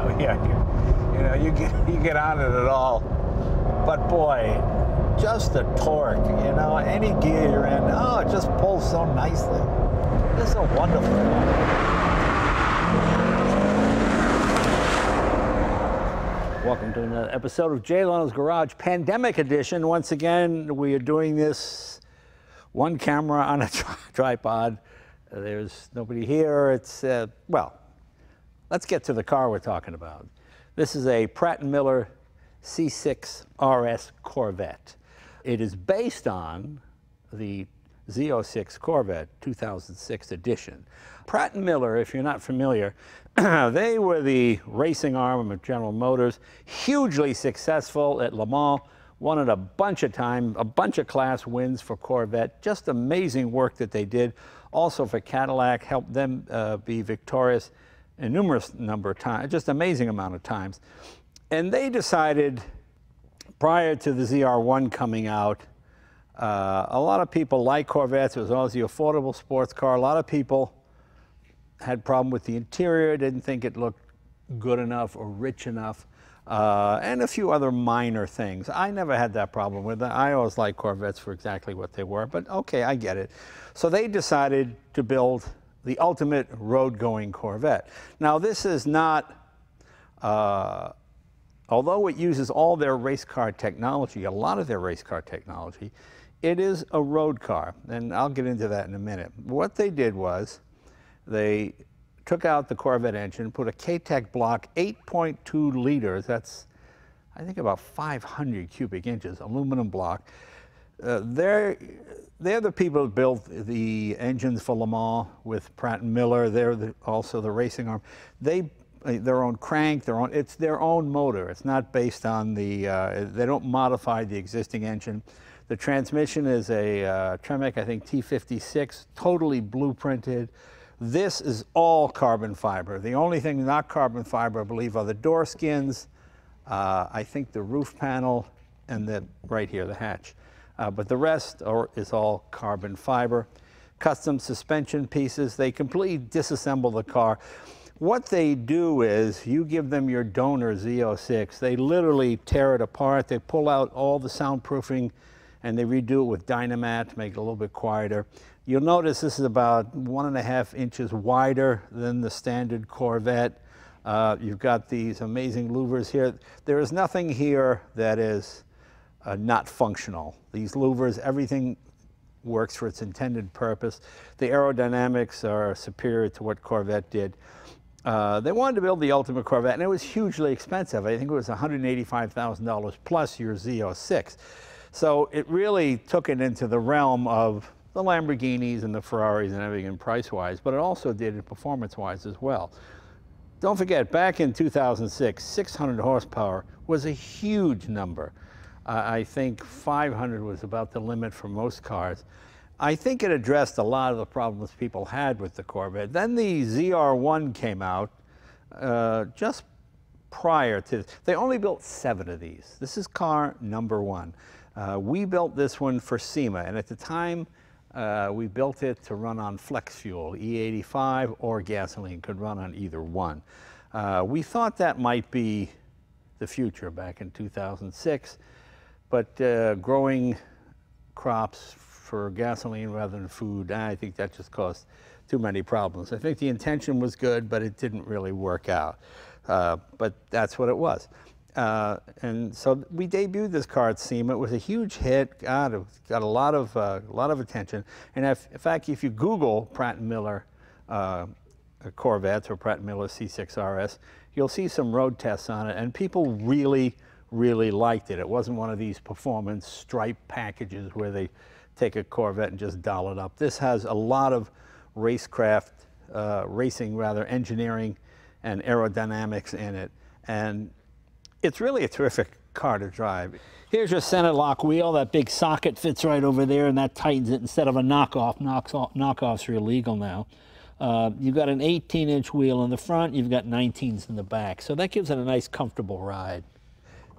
Oh yeah, you get on it at all, but boy, just the torque, any gear you're in, oh, it just pulls so nicely. This is a wonderful one. Welcome to another episode of Jay Leno's Garage, Pandemic Edition. Once again, we are doing this one camera on a tripod. There's nobody here. It's, well, let's get to the car we're talking about. This is a Pratt & Miller C6 RS Corvette. It is based on the Z06 Corvette 2006 edition. Pratt & Miller, if you're not familiar, they were the racing arm of General Motors, hugely successful at Le Mans, won it a bunch of times, a bunch of class wins for Corvette, just amazing work that they did. Also for Cadillac, helped them be victorious a numerous number of times, just amazing amount of times. And they decided, prior to the ZR1 coming out, a lot of people like Corvettes. It was always the affordable sports car. A lot of people had problem with the interior, didn't think it looked good enough or rich enough, and a few other minor things. I never had that problem with it. I always liked Corvettes for exactly what they were, but okay, I get it. So they decided to build the ultimate road-going Corvette. Now this is not, although it uses all their race car technology, a lot of their race car technology, it is a road car, and I'll get into that in a minute. What they did was they took out the Corvette engine, put a K-Tech block, 8.2 liters, that's I think about 500 cubic inches, aluminum block. They're the people who built the engines for Le Mans with Pratt & Miller. They're also the racing arm. They their own crank, it's their own motor. It's not based on the, they don't modify the existing engine. The transmission is a Tremec, I think, T56, totally blueprinted. This is all carbon fiber. The only thing not carbon fiber, I believe, are the door skins, I think the roof panel, and then right here, the hatch. But the rest is all carbon fiber. Custom suspension pieces, they completely disassemble the car. What they do is, you give them your donor Z06, they literally tear it apart, they pull out all the soundproofing, and they redo it with Dynamat to make it a little bit quieter. You'll notice this is about 1.5 inches wider than the standard Corvette. You've got these amazing louvers here. There is nothing here that is not functional. These louvers, everything works for its intended purpose. The aerodynamics are superior to what Corvette did. They wanted to build the ultimate Corvette, and it was hugely expensive. I think it was $185,000 plus your Z06. So it really took it into the realm of the Lamborghinis and the Ferraris and everything price-wise, but it also did it performance-wise as well. Don't forget, back in 2006, 600 horsepower was a huge number. I think 500 was about the limit for most cars. I think it addressed a lot of the problems people had with the Corvette. Then the ZR1 came out just prior to, they only built 7 of these. This is car number 1. We built this one for SEMA, and at the time we built it to run on flex fuel, E85 or gasoline, could run on either one. We thought that might be the future back in 2006, but growing crops for gasoline rather than food, I think that just caused too many problems. I think the intention was good, but it didn't really work out. But that's what it was. And so we debuted this car at SEMA. It was a huge hit. God, it got a lot of attention. And if, in fact, if you Google Pratt & Miller Corvettes or Pratt & Miller C6 RS, you'll see some road tests on it, and people really, really liked it. It wasn't one of these performance stripe packages where they take a Corvette and just doll it up. This has a lot of racecraft, engineering and aerodynamics in it. And it's really a terrific car to drive. Here's your center lock wheel. That big socket fits right over there, and that tightens it instead of a knockoff. Knockoffs are illegal now. You've got an 18-inch wheel in the front, you've got 19s in the back. So that gives it a nice, comfortable ride.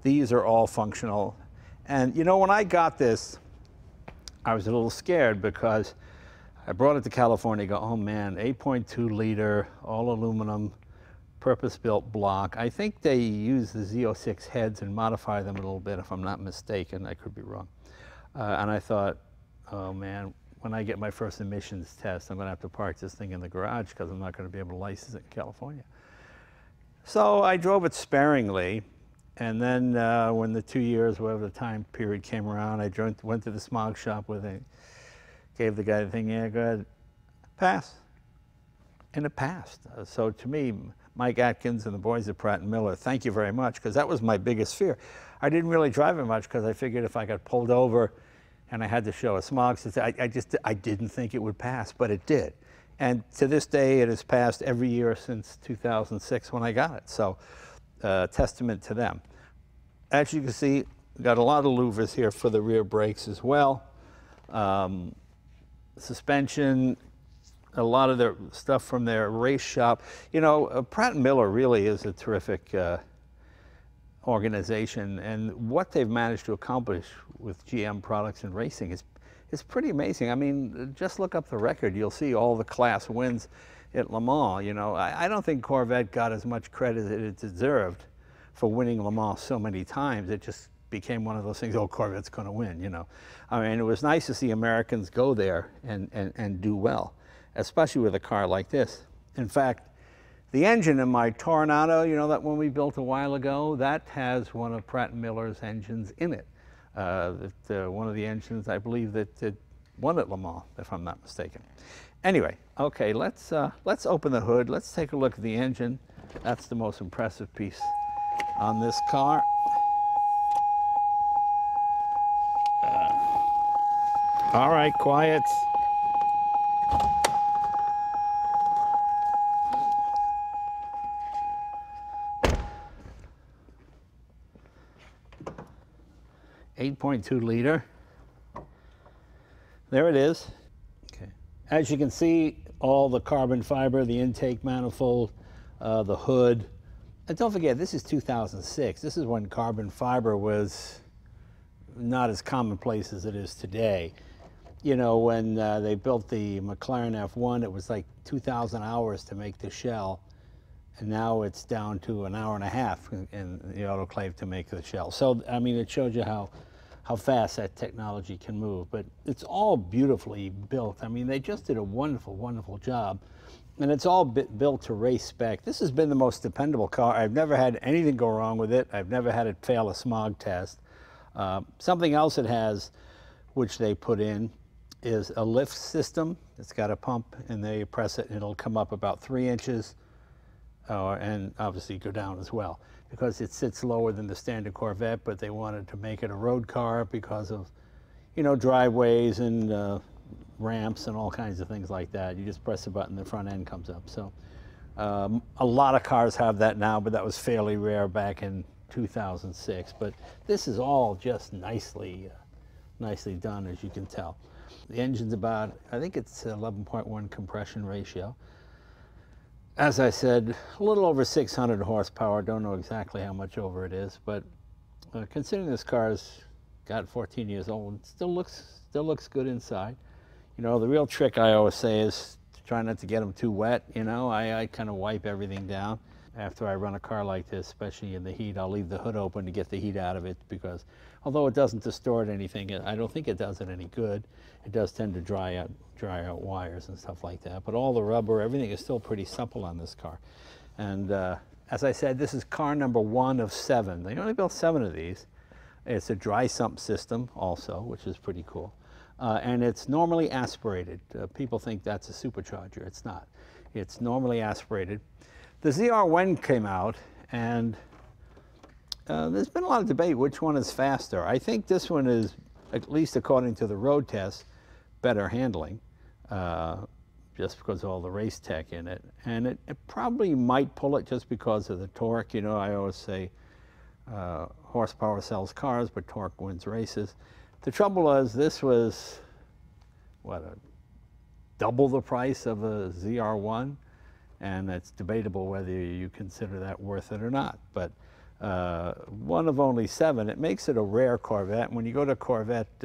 These are all functional. And you know, when I got this, I was a little scared because I brought it to California, go, oh man, 8.2 liter, all aluminum, purpose-built block. I think they use the Z06 heads and modify them a little bit, if I'm not mistaken. I could be wrong. And I thought, oh man, when I get my first emissions test, I'm gonna have to park this thing in the garage because I'm not gonna be able to license it in California. So I drove it sparingly. And then when the 2 years, whatever the time period came around, I went to the smog shop with it, gave the guy the thing, yeah, go ahead, pass. And it passed. So to me, Mike Atkins and the boys at Pratt & Miller, thank you very much, because that was my biggest fear. I didn't really drive it much because I figured if I got pulled over and I had to show a smog, I didn't think it would pass, but it did. And to this day, it has passed every year since 2006 when I got it. So testament to them. As you can see, we've got a lot of louvers here for the rear brakes as well. Suspension, a lot of their stuff from their race shop. You know, Pratt & Miller really is a terrific organization, and what they've managed to accomplish with GM products and racing is pretty amazing. I mean, just look up the record. You'll see all the class wins at Le Mans. You know, I don't think Corvette got as much credit as it deserved for winning Le Mans so many times. It just became one of those things, oh, Corvette's going to win, you know. I mean, it was nice to see Americans go there and do well, especially with a car like this. In fact, the engine in my Tornado, you know, that one we built a while ago, that has one of Pratt & Miller's engines in it. One of the engines, I believe, that won at Le Mans, if I'm not mistaken. Anyway, okay, let's open the hood. Let's take a look at the engine. That's the most impressive piece on this car. All right, quiet. .2 liter. There it is. Okay. As you can see, all the carbon fiber, the intake manifold, the hood. And don't forget, this is 2006. This is when carbon fiber was not as commonplace as it is today. You know, when they built the McLaren F1, it was like 2,000 hours to make the shell. And now it's down to an hour and a half in the autoclave to make the shell. So, I mean, it shows you how fast that technology can move, but it's all beautifully built. I mean, they just did a wonderful, wonderful job, and it's all built to race spec. This has been the most dependable car. I've never had anything go wrong with it. I've never had it fail a smog test. Something else it has, which they put in, is a lift system. It's got a pump, and they press it, and it'll come up about 3 inches, and obviously go down as well, because it sits lower than the standard Corvette, but they wanted to make it a road car because of, you know, driveways and ramps and all kinds of things like that. You just press a button, the front end comes up. So a lot of cars have that now, but that was fairly rare back in 2006. But this is all just nicely done, as you can tell. The engine's about, I think it's 11.1 compression ratio. As I said, a little over 600 horsepower. Don't know exactly how much over it is, but considering this car's got 14 years old, it still looks good inside. You know, the real trick I always say is to try not to get them too wet. You know, I kind of wipe everything down after I run a car like this, especially in the heat. I'll leave the hood open to get the heat out of it, because although it doesn't distort anything, I don't think it does it any good. It does tend to dry out wires and stuff like that, but all the rubber, everything is still pretty supple on this car. And as I said, this is car number 1 of 7. They only built 7 of these. It's a dry sump system also, which is pretty cool. And it's normally aspirated. People think that's a supercharger. It's not. It's normally aspirated. The ZR1 came out, and there's been a lot of debate which one is faster. I think this one is, at least according to the road test, better handling. Just because of all the race tech in it. And it probably might pull it just because of the torque. You know, I always say horsepower sells cars, but torque wins races. The trouble is, this was, what, double the price of a ZR1, and it's debatable whether you consider that worth it or not. But 1 of only 7, it makes it a rare Corvette. When you go to Corvette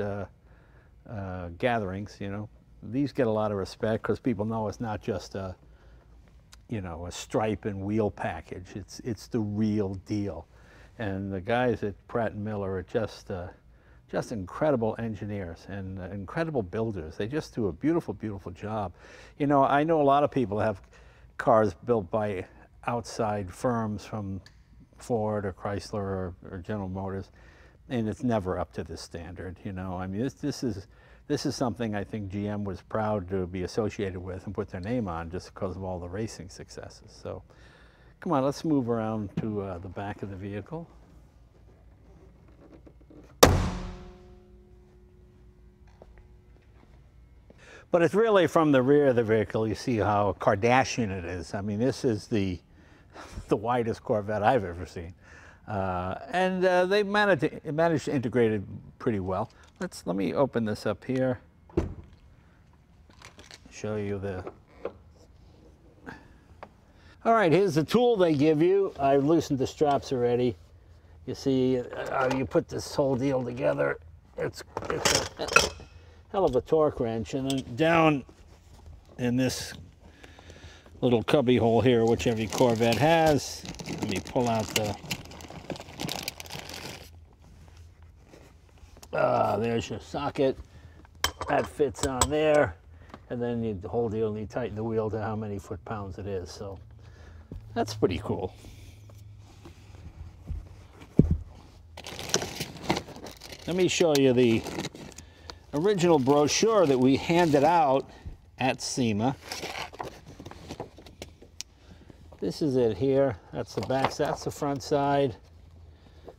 gatherings, you know. These get a lot of respect because people know it's not just a, you know, a stripe and wheel package. It's the real deal. And the guys at Pratt & Miller are just incredible engineers and incredible builders. They just do a beautiful, beautiful job. You know, I know a lot of people have cars built by outside firms from Ford or Chrysler or General Motors, and it's never up to this standard, you know. I mean, this is something I think GM was proud to be associated with and put their name on just because of all the racing successes. So, come on, let's move around to the back of the vehicle. But it's really from the rear of the vehicle you see how Kardashian it is. I mean, this is the widest Corvette I've ever seen. And they managed to integrate it pretty well. Let me open this up here, show you the... All right, here's the tool they give you. I've loosened the straps already. You see, you put this whole deal together. It's a hell of a torque wrench. And then down in this little cubby hole here, which every Corvette has, let me pull out the... there's your socket. That fits on there. And then you, the whole deal, and you tighten the wheel to how many foot-pounds it is. So that's pretty cool. Let me show you the original brochure that we handed out at SEMA. This is it here. That's the back. That's the front side.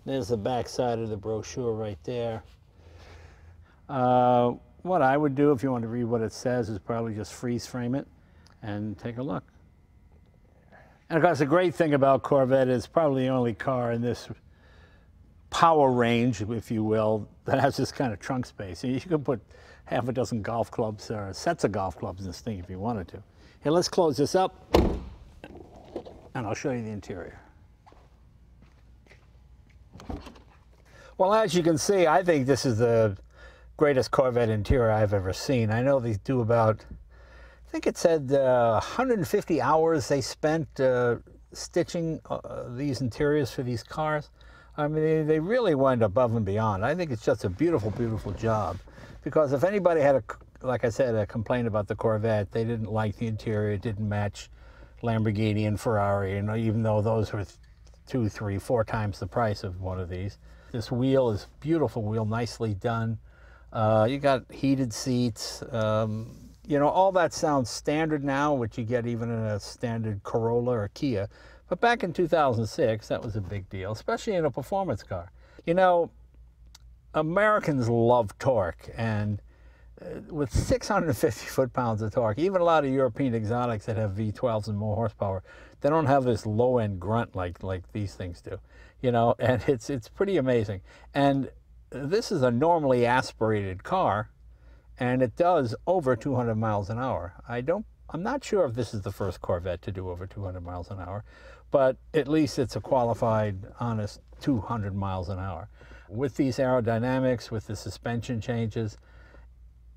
There's the back side of the brochure right there. What I would do if you want to read what it says is probably just freeze frame it and take a look. And of course, the great thing about Corvette is probably the only car in this power range, if you will, that has this kind of trunk space. You can put half a dozen golf clubs or sets of golf clubs in this thing if you wanted to. Here, let's close this up and I'll show you the interior. Well, as you can see, I think this is the greatest Corvette interior I've ever seen. I know they do about, I think it said 150 hours they spent stitching these interiors for these cars. I mean, they really went above and beyond. I think it's just a beautiful, beautiful job. Because if anybody had, like I said, a complaint about the Corvette, they didn't like the interior, it didn't match Lamborghini and Ferrari, and even though those were 2, 3, 4 times the price of one of these. This wheel is beautiful wheel, nicely done. You got heated seats, you know, all that sounds standard now, which you get even in a standard Corolla or Kia. But back in 2006, that was a big deal, especially in a performance car. You know, Americans love torque, and with 650 foot-pounds of torque, even a lot of European exotics that have V12s and more horsepower, they don't have this low-end grunt like these things do, you know, and it's pretty amazing. And this is a normally aspirated car, and it does over 200 miles an hour. I'm not sure if this is the first Corvette to do over 200 miles an hour, but at least it's a qualified, honest 200 miles an hour. With these aerodynamics, with the suspension changes,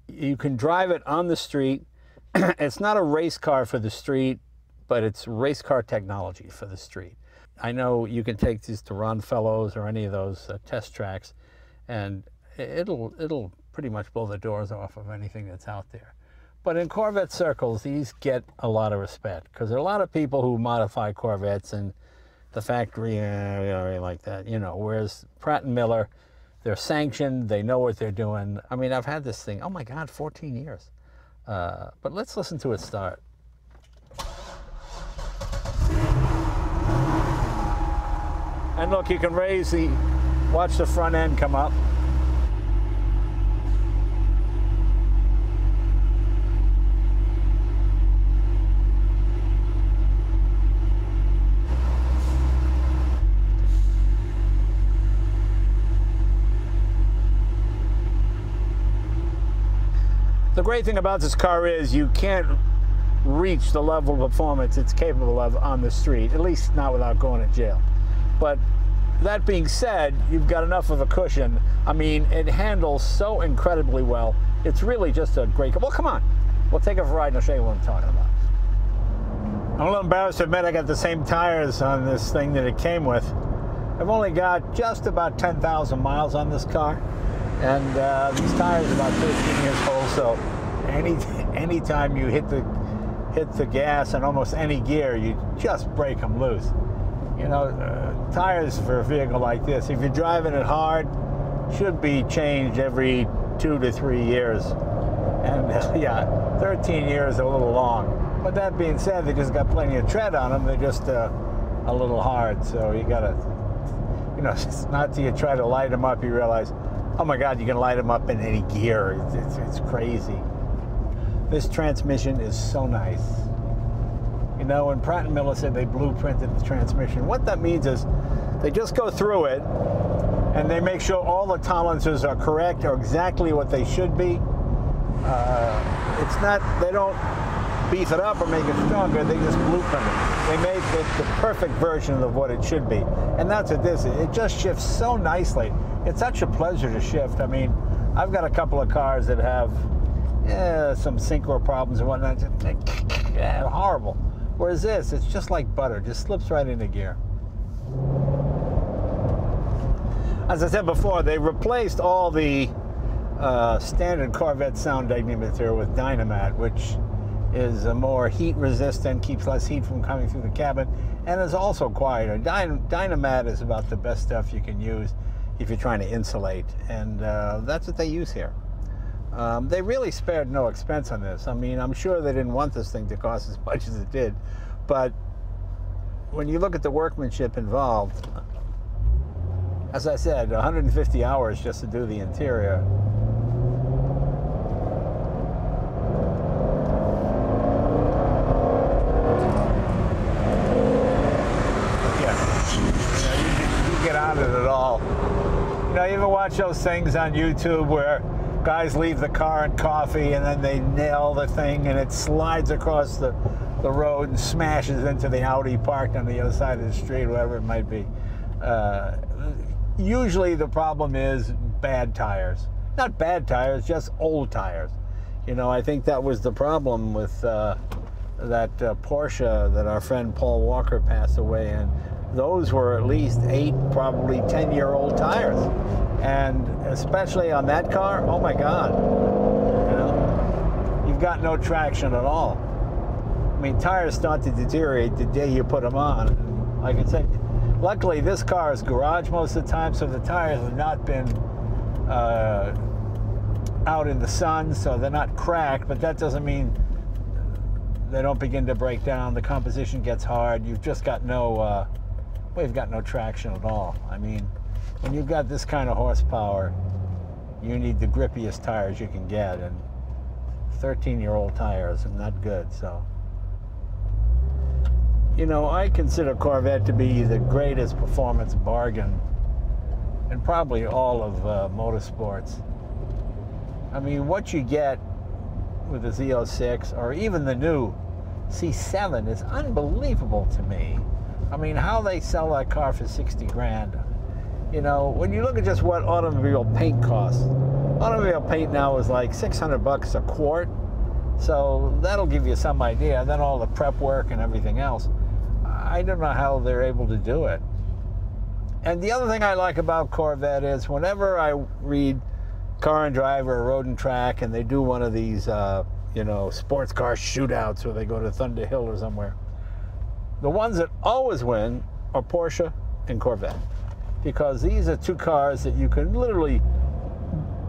you can drive it on the street. It's not a race car for the street, but it's race car technology for the street. I know you can take these to Ron Fellows or any of those test tracks, and it'll pretty much blow the doors off of anything that's out there. But in Corvette circles, these get a lot of respect, because there are a lot of people who modify Corvettes and the factory like that, you know, whereas Pratt & Miller, they're sanctioned, they know what they're doing. I mean, I've had this thing, oh my God, 14 years. But let's listen to it start. And look, you can raise the... Watch the front end come up. The great thing about this car is you can't reach the level of performance it's capable of on the street, at least not without going to jail. But That being said, you've got enough of a cushion. I mean, it handles so incredibly well. It's really just a great car. Well, come on. We'll take a ride and I'll show you what I'm talking about. I'm a little embarrassed to admit I got the same tires on this thing that it came with. I've only got just about 10,000 miles on this car, and these tires are about 13 years old, so any time you hit the gas in almost any gear, you just break them loose. You know, tires for a vehicle like this, if you're driving it hard, should be changed every 2 to 3 years. And yeah, 13 years is a little long. But that being said, they just got plenty of tread on them. They're just a little hard. So you gotta, you know, it's not till you try to light them up, you realize, oh my God, you can light them up in any gear. It's crazy. This transmission is so nice. You know, when Pratt & Miller said they blueprinted the transmission, what that means is they just go through it and they make sure all the tolerances are correct or exactly what they should be. It's not, they don't beef it up or make it stronger, they just blueprint it. They made the perfect version of what it should be. And that's what this is. It just shifts so nicely. It's such a pleasure to shift. I mean, I've got a couple of cars that have some synchro problems and whatnot. Horrible. Whereas this, it's just like butter, just slips right into gear. As I said before, they replaced all the standard Corvette sound deadening material with Dynamat, which is more heat resistant, keeps less heat from coming through the cabin, and is also quieter. Dynamat is about the best stuff you can use if you're trying to insulate, and that's what they use here. They really spared no expense on this. I mean, I'm sure they didn't want this thing to cost as much as it did, but when you look at the workmanship involved, as I said, 150 hours just to do the interior. Yeah, you get out of it at all. You know, you ever watch those things on YouTube where guys leave the car and coffee and then they nail the thing and it slides across the road and smashes into the Audi parked on the other side of the street, whatever it might be. Usually the problem is bad tires. Not bad tires, just old tires. You know, I think that was the problem with that Porsche that our friend Paul Walker passed away in. Those were at least 8, probably 10-year-old tires. And especially on that car, oh my God, you know, you've got no traction at all. I mean, tires start to deteriorate the day you put them on. Like I said, luckily this car is garage most of the time, so the tires have not been out in the sun, so they're not cracked, but that doesn't mean they don't begin to break down. The composition gets hard. You've just got no, well, you've got no traction at all. I mean, when you've got this kind of horsepower, you need the grippiest tires you can get, and 13-year-old tires are not good. So, you know, I consider Corvette to be the greatest performance bargain in probably all of motorsports. I mean, what you get with the Z06 or even the new C7 is unbelievable to me. I mean, how they sell that car for 60 grand. You know, when you look at just what automobile paint costs, automobile paint now is like 600 bucks a quart, so that'll give you some idea. And then all the prep work and everything else. I don't know how they're able to do it. And the other thing I like about Corvette is whenever I read Car and Drive or Road and Track, and they do one of these, you know, sports car shootouts where they go to Thunder Hill or somewhere, the ones that always win are Porsche and Corvette. Because these are two cars that you can literally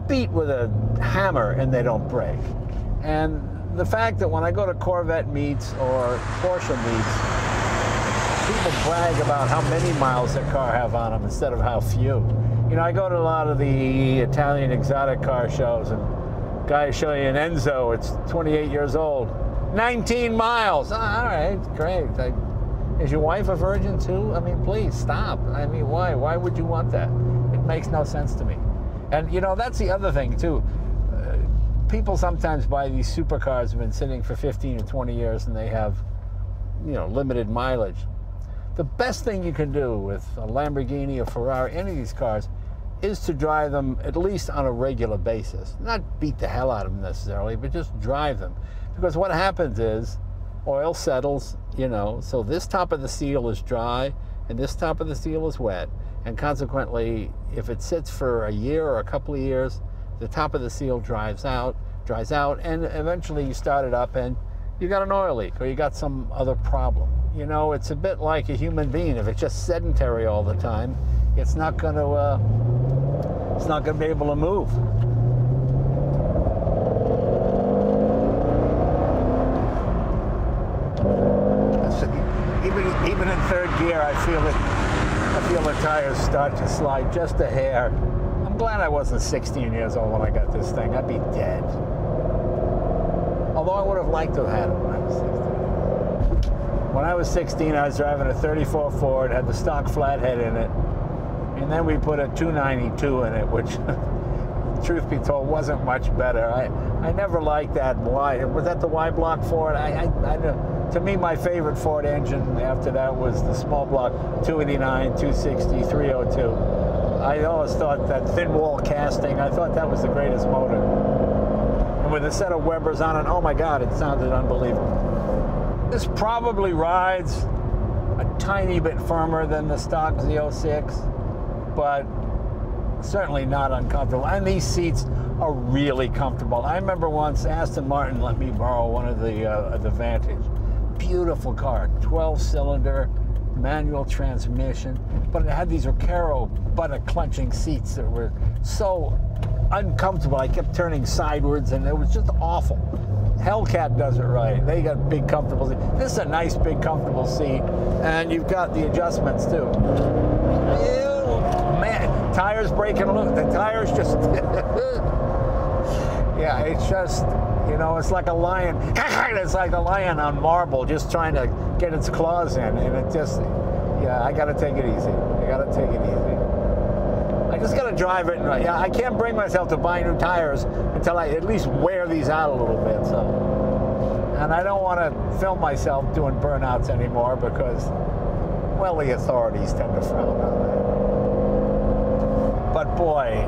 beat with a hammer and they don't break. And the fact that when I go to Corvette meets or Porsche meets, people brag about how many miles their car have on them instead of how few. You know, I go to a lot of the Italian exotic car shows and guys show you an Enzo, it's 28 years old, 19 miles. All right, great. Is your wife a virgin too? I mean, please stop. I mean, why? Why would you want that? It makes no sense to me. And you know, that's the other thing too. People sometimes buy these supercars that have been sitting for 15 or 20 years and they have, you know, limited mileage. The best thing you can do with a Lamborghini, a Ferrari, any of these cars, is to drive them at least on a regular basis. Not beat the hell out of them necessarily, but just drive them. Because what happens is oil settles, you know, so this top of the seal is dry and this top of the seal is wet. And consequently, if it sits for a year or a couple of years, the top of the seal dries out, and eventually you start it up and you got an oil leak or you got some other problem. You know, it's a bit like a human being. If it's just sedentary all the time, it's not going to be able to move. Even in third gear, I feel the tires start to slide just a hair. I'm glad I wasn't 16 years old when I got this thing. I'd be dead. Although I would have liked to have had it when I was 16. When I was 16, I was driving a 34 Ford, had the stock flathead in it. And then we put a 292 in it, which, truth be told, wasn't much better. I never liked that Y. Was that the Y block Ford? To me, my favorite Ford engine after that was the small block 289, 260, 302. I always thought that thin wall casting, I thought that was the greatest motor. And with a set of Webers on it, oh my God, it sounded unbelievable. This probably rides a tiny bit firmer than the stock Z06. But certainly not uncomfortable. And these seats are really comfortable. I remember once Aston Martin let me borrow one of the Vantage. Beautiful car, 12-cylinder, manual transmission, but it had these Recaro buttock-clenching seats that were so uncomfortable. I kept turning sideways, and it was just awful. Hellcat does it right. They got big, comfortable seats. This is a nice, big, comfortable seat, and you've got the adjustments, too. Yeah. Man, tires breaking loose. The tires just, yeah, it's just, you know, it's like a lion. It's like a lion on marble just trying to get its claws in. And it just, yeah, I got to take it easy. I just got to drive it. And, yeah, I can't bring myself to buy new tires until I at least wear these out a little bit. So, and I don't want to film myself doing burnouts anymore because, well, the authorities tend to frown on that. But boy,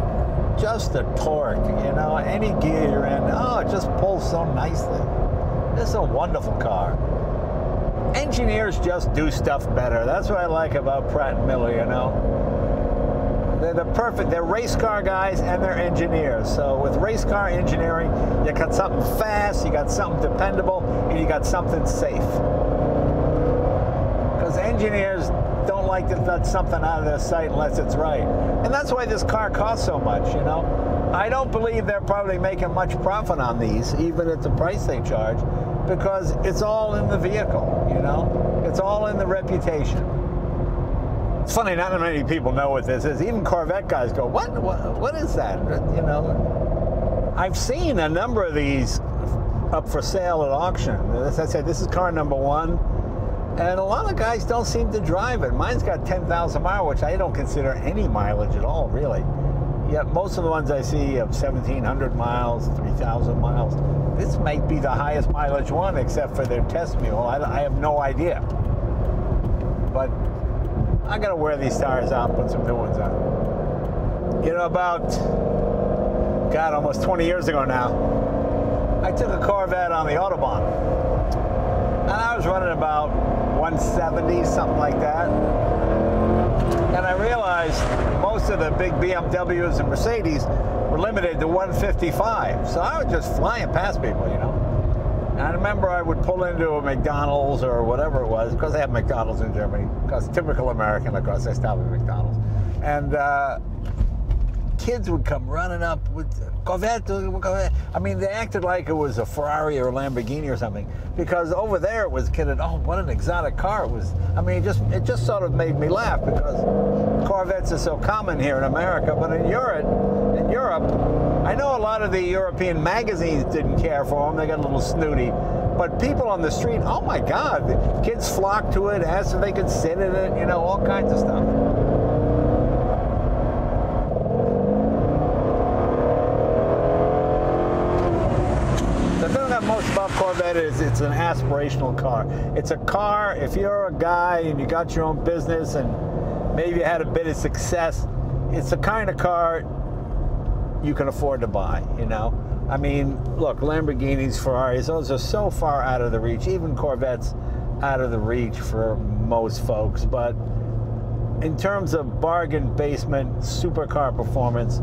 just the torque, you know, any gear you're in, oh, it just pulls so nicely. This is a wonderful car. Engineers just do stuff better. That's what I like about Pratt & Miller, you know. They're the perfect, they're race car guys and they're engineers. So with race car engineering, you got something fast, you got something dependable, and you got something safe. Because engineers don't like to let something out of their sight unless it's right. And that's why this car costs so much, you know. I don't believe they're probably making much profit on these, even at the price they charge, because it's all in the vehicle, you know. It's all in the reputation. It's funny, not many people know what this is. Even Corvette guys go, what is that? You know, I've seen a number of these up for sale at auction. As I said, this is car number one. And a lot of guys don't seem to drive it. Mine's got 10,000 miles, which I don't consider any mileage at all, really. Yet most of the ones I see have 1,700 miles, 3,000 miles. This might be the highest mileage one, except for their test mule. I have no idea. But I gotta wear these tires out, put some new ones on. You know, about, God, almost 20 years ago now, I took a Corvette on the Autobahn, and I was running about 170, something like that. And I realized most of the big BMWs and Mercedes were limited to 155. So I was just flying past people, you know. And I remember I would pull into a McDonald's or whatever it was, because they have McDonald's in Germany, because typical American, of course, they stop at McDonald's. And kids would come running up with Corvette, Corvette. I mean, they acted like it was a Ferrari or a Lamborghini or something, because over there it was kidded, oh, what an exotic car it was. I mean, it just sort of made me laugh because Corvettes are so common here in America, but in Europe, I know a lot of the European magazines didn't care for them. They got a little snooty, but people on the street, oh my God, the kids flocked to it, asked if they could sit in it, you know, all kinds of stuff. The love most about Corvette is it's an aspirational car. It's a car, if you're a guy and you got your own business and maybe you had a bit of success, it's the kind of car you can afford to buy, you know? I mean, look, Lamborghinis, Ferraris, those are so far out of the reach, even Corvettes out of the reach for most folks. But in terms of bargain basement supercar performance,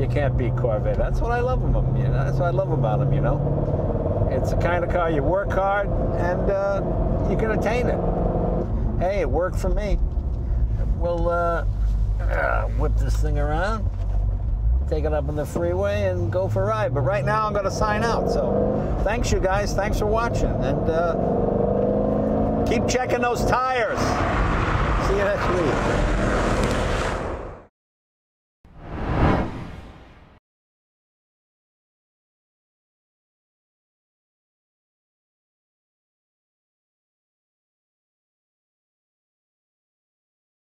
you can't beat Corvette. That's what I love about them, you know? That's what I love about them, you know? It's the kind of car you work hard and you can attain it. Hey, it worked for me. We'll whip this thing around, take it up on the freeway and go for a ride. But right now I'm gonna sign out. So thanks you guys, thanks for watching. And keep checking those tires. See you next week.